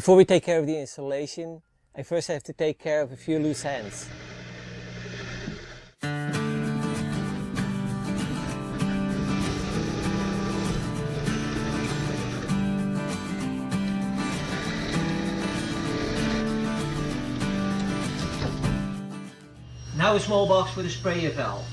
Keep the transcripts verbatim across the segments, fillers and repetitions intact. Before we take care of the installation, I first have to take care of a few loose ends. Now a small box with a sprayer valve.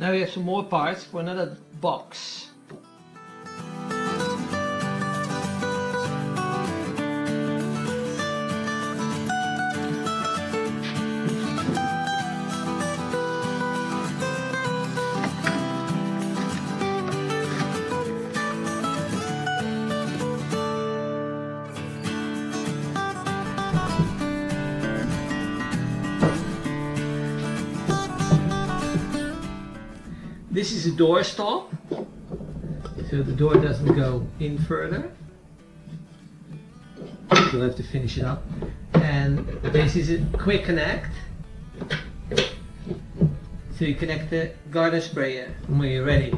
Now we have some more parts for another box. This is a door stop, so the door doesn't go in further. We'll have to finish it up. And this is a quick connect. So you connect the garden sprayer, and when you're ready,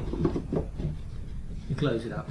you close it up.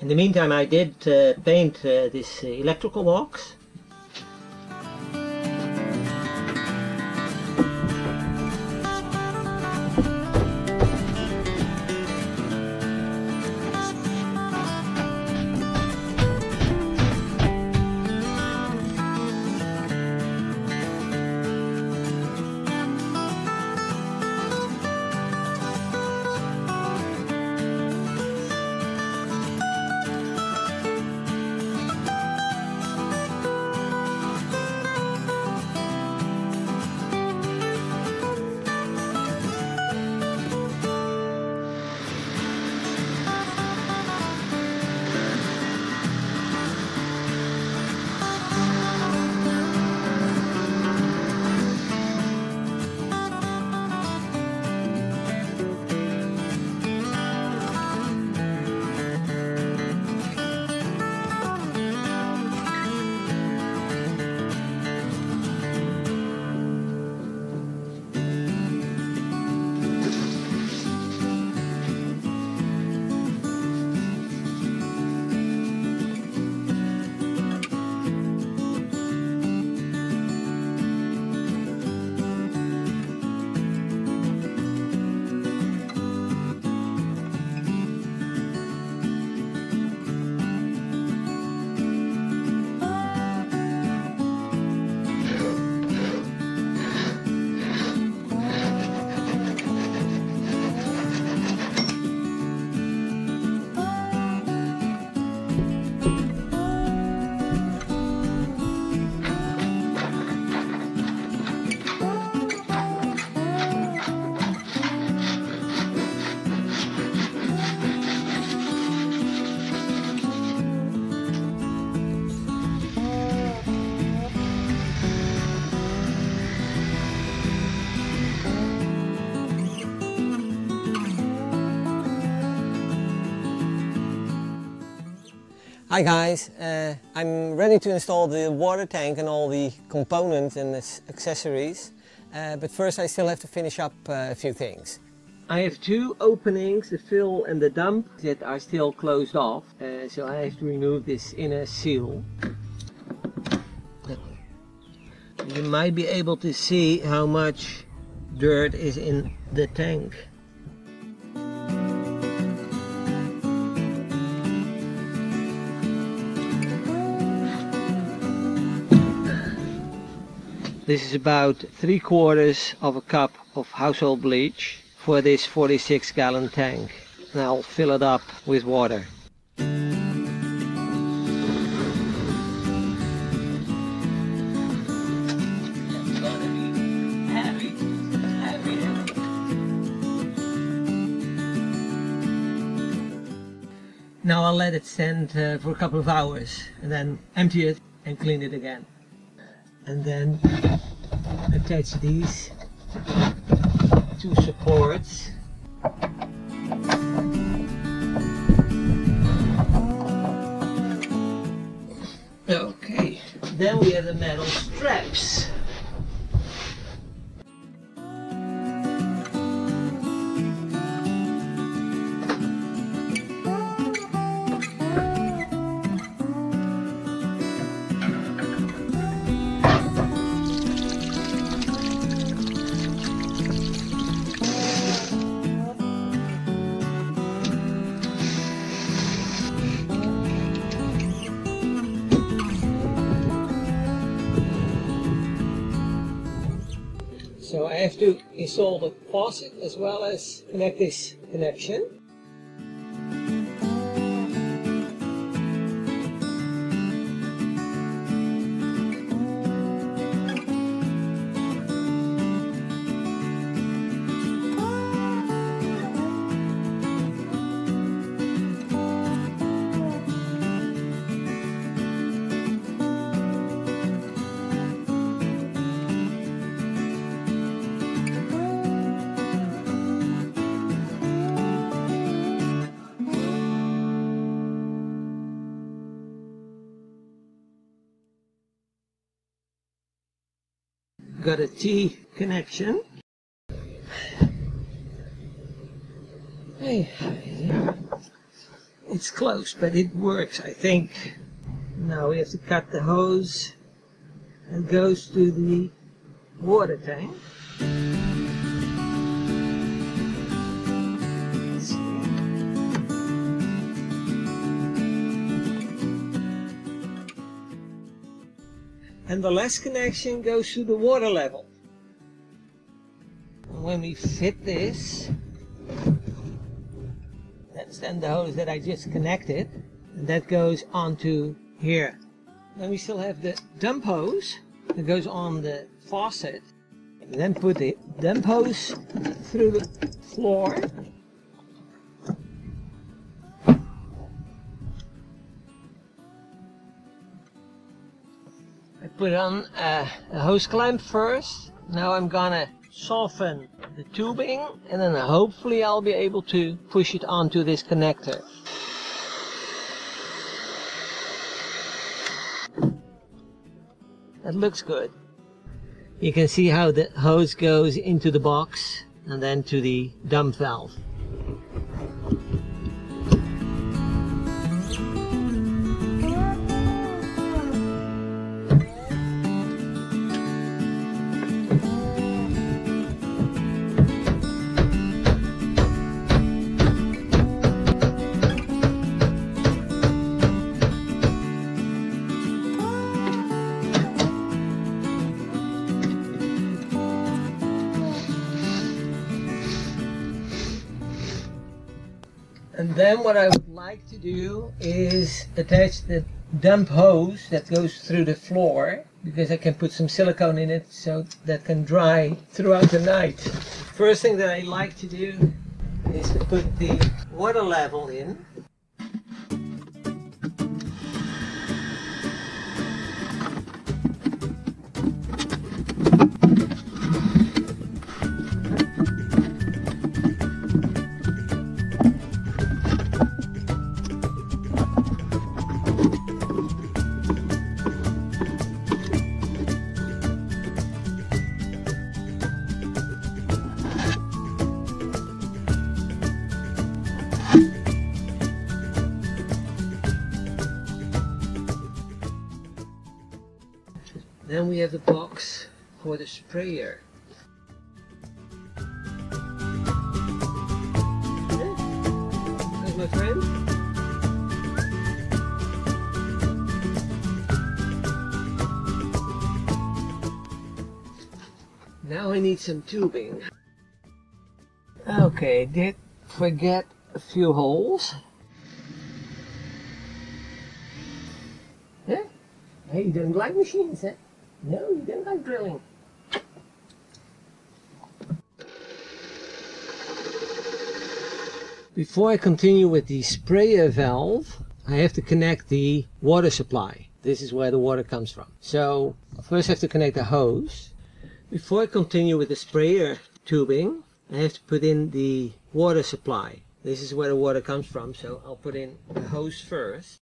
In the meantime, I did uh, paint uh, this uh, electrical box. Hi guys, uh, I'm ready to install the water tank and all the components and the accessories, uh, but first I still have to finish up uh, a few things. I have two openings, the fill and the dump, that are still closed off. Uh, so I have to remove this inner seal. You might be able to see how much dirt is in the tank. This is about three quarters of a cup of household bleach for this forty-six gallon tank. And I'll fill it up with water. Now I'll let it stand uh, for a couple of hours and then empty it and clean it again. And then attach these two supports. Okay, then we have the metal straps. So I have to install the faucet as well as connect this connection. Got a T connection. It's close, but it works, I think. Now we have to cut the hose and it goes to the water tank. And the last connection goes to the water level. And when we fit this, that's then the hose that I just connected, and that goes onto here. Then we still have the dump hose that goes on the faucet. And then put the dump hose through the floor. Put on a, a hose clamp first. Now I'm gonna soften the tubing and then hopefully I'll be able to push it onto this connector. That looks good. You can see how the hose goes into the box and then to the dump valve. And then what I would like to do is attach the dump hose that goes through the floor, because I can put some silicone in it so that can dry throughout the night. First thing that I like to do is to put the water level in. Then we have the box for the sprayer. That's my friend. Now I need some tubing. Okay, did forget a few holes. Huh? Hey, you don't like machines, huh? No, you don't like drilling. Before I continue with the sprayer valve, I have to connect the water supply. This is where the water comes from. So, first I have to connect the hose. Before I continue with the sprayer tubing, I have to put in the water supply. This is where the water comes from, so I'll put in the hose first.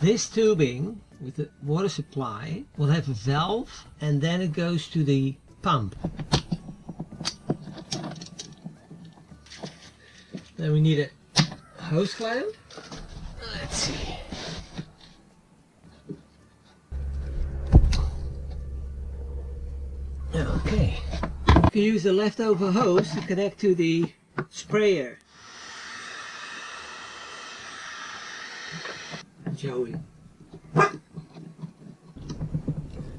This tubing with the water supply will have a valve, and then it goes to the pump. Then we need a hose clamp. Let's see. Okay. You can use the leftover hose to connect to the sprayer. Joey.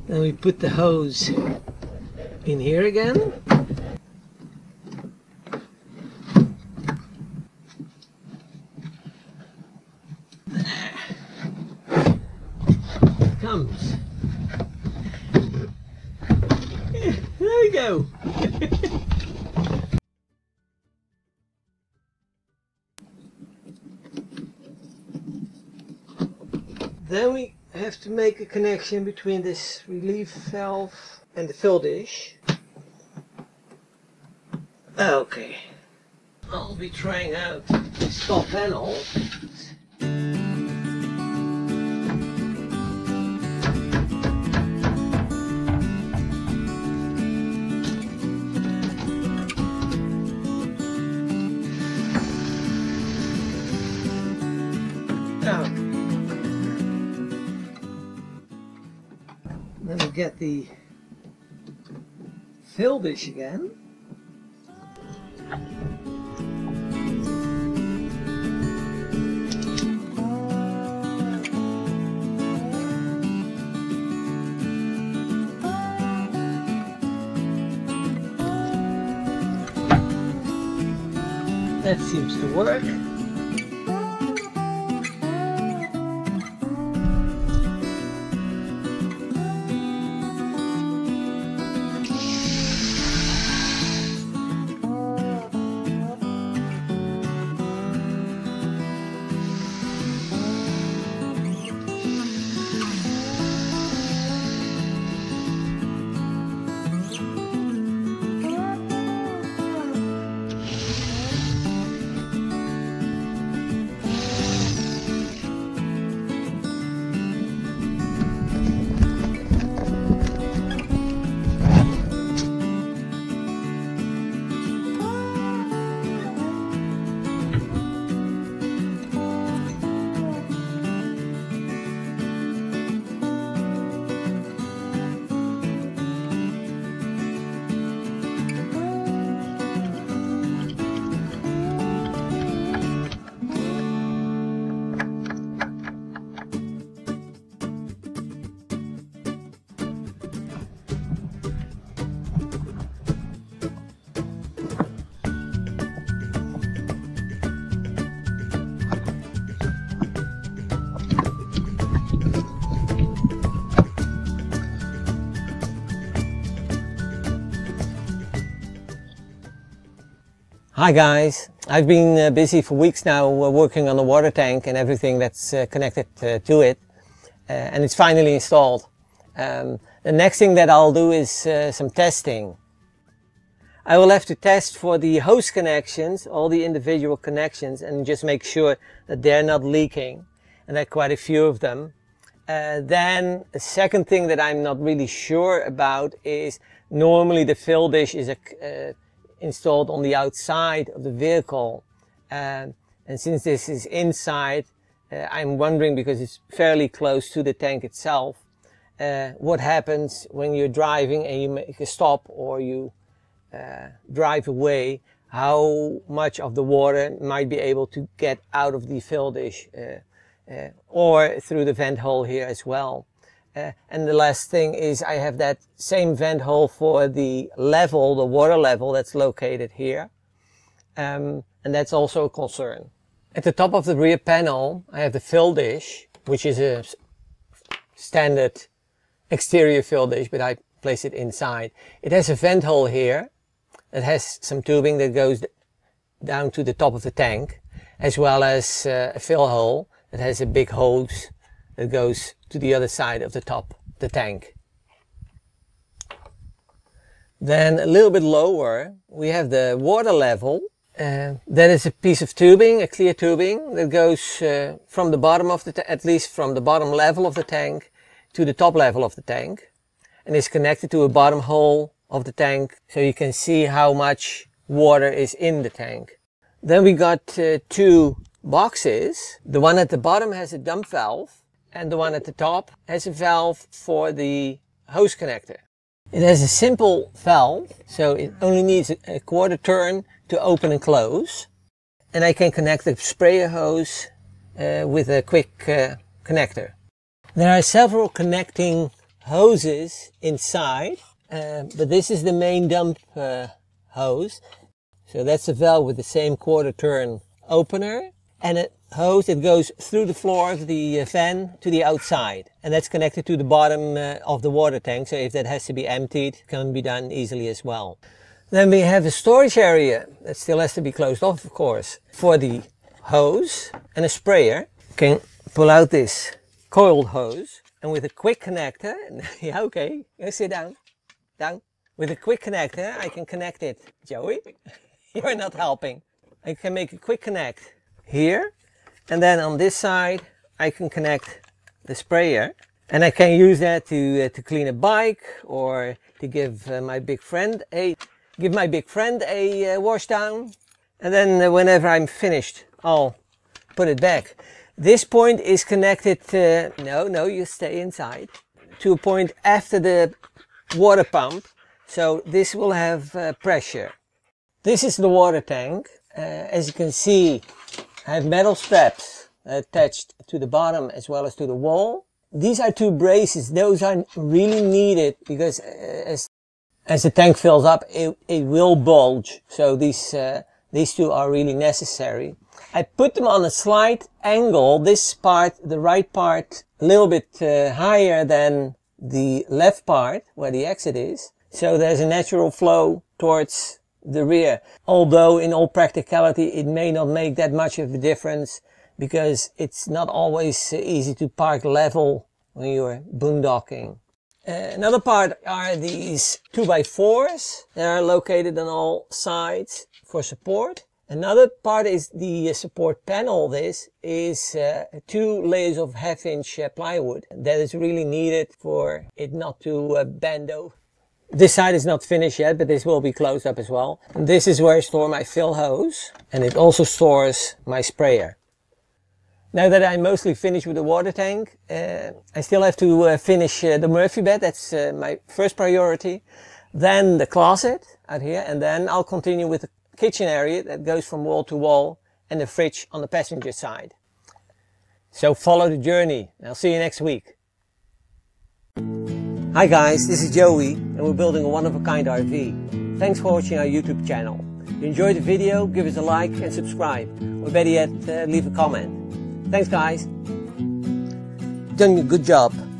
Then we put the hose in here again. There it comes. Yeah, there we go. Then we have to make a connection between this relief valve and the fill dish. Okay, I'll be trying out this top panel. Then we get the fill dish again. That seems to work. Hi guys, I've been uh, busy for weeks now uh, working on the water tank and everything that's uh, connected uh, to it, uh, and it's finally installed. Um, The next thing that I'll do is uh, some testing. I will have to test for the hose connections, all the individual connections, and just make sure that they're not leaking, and there are quite a few of them. Uh, then a second thing that I'm not really sure about is, normally the fill dish is a, uh, installed on the outside of the vehicle, uh, and since this is inside, uh, I'm wondering, because it's fairly close to the tank itself, uh, what happens when you're driving and you make a stop or you uh, drive away, how much of the water might be able to get out of the fill dish, uh, Uh, or through the vent hole here as well. Uh, and the last thing is, I have that same vent hole for the level, the water level that's located here. Um, and that's also a concern. At the top of the rear panel, I have the fill dish, which is a standard exterior fill dish, but I place it inside. It has a vent hole here. It has some tubing that goes down to the top of the tank, as well as uh, a fill hole. It has a big hose that goes to the other side of the top, the tank. Then a little bit lower, we have the water level. Uh, that is a piece of tubing, a clear tubing, that goes uh, from the bottom of the, at least from the bottom level of the tank to the top level of the tank. And is connected to a bottom hole of the tank, so you can see how much water is in the tank. Then we got uh, two boxes. The one at the bottom has a dump valve, and the one at the top has a valve for the hose connector. It has a simple valve, so it only needs a quarter turn to open and close, and I can connect the sprayer hose uh, with a quick uh, connector. There are several connecting hoses inside, uh, but this is the main dump uh, hose, so that's the valve with the same quarter turn opener, and a hose that goes through the floor of the van to the outside. And that's connected to the bottom uh, of the water tank, so if that has to be emptied, it can be done easily as well. Then we have a storage area that still has to be closed off, of course, for the hose and a sprayer. You can pull out this coiled hose, and with a quick connector, yeah, okay, you sit down, down. With a quick connector, I can connect it. Joey, you're not helping. I can make a quick connect here, and then on this side I can connect the sprayer, and I can use that to uh, to clean a bike, or to give uh, my big friend a give my big friend a uh, wash down. And then uh, whenever I'm finished, I'll put it back. This point is connected uh, no no you stay inside, to a point after the water pump, so this will have uh, pressure. This is the water tank. Uh, as you can see, I have metal straps attached to the bottom as well as to the wall. These are two braces. Those are really needed because as, as the tank fills up, it, it will bulge. So these, uh, these two are really necessary. I put them on a slight angle. This part, the right part, a little bit uh, higher than the left part where the exit is. So there's a natural flow towards the rear, although in all practicality it may not make that much of a difference, because it's not always easy to park level when you're boondocking. Uh, another part are these two by fours. They are located on all sides for support. Another part is the support panel. This is uh, two layers of half inch uh, plywood that is really needed for it not to uh, bend over. This side is not finished yet, but this will be closed up as well. And this is where I store my fill hose, and it also stores my sprayer. Now that I'm mostly finished with the water tank, uh, I still have to uh, finish uh, the Murphy bed. That's uh, my first priority. Then the closet out here, and then I'll continue with the kitchen area that goes from wall to wall, and the fridge on the passenger side. So follow the journey, and I'll see you next week. Hi guys, this is Joey, and we're building a one-of-a-kind R V. Thanks for watching our YouTube channel. If you enjoyed the video, give us a like and subscribe, or better yet, uh, leave a comment. Thanks guys. You've done a good job.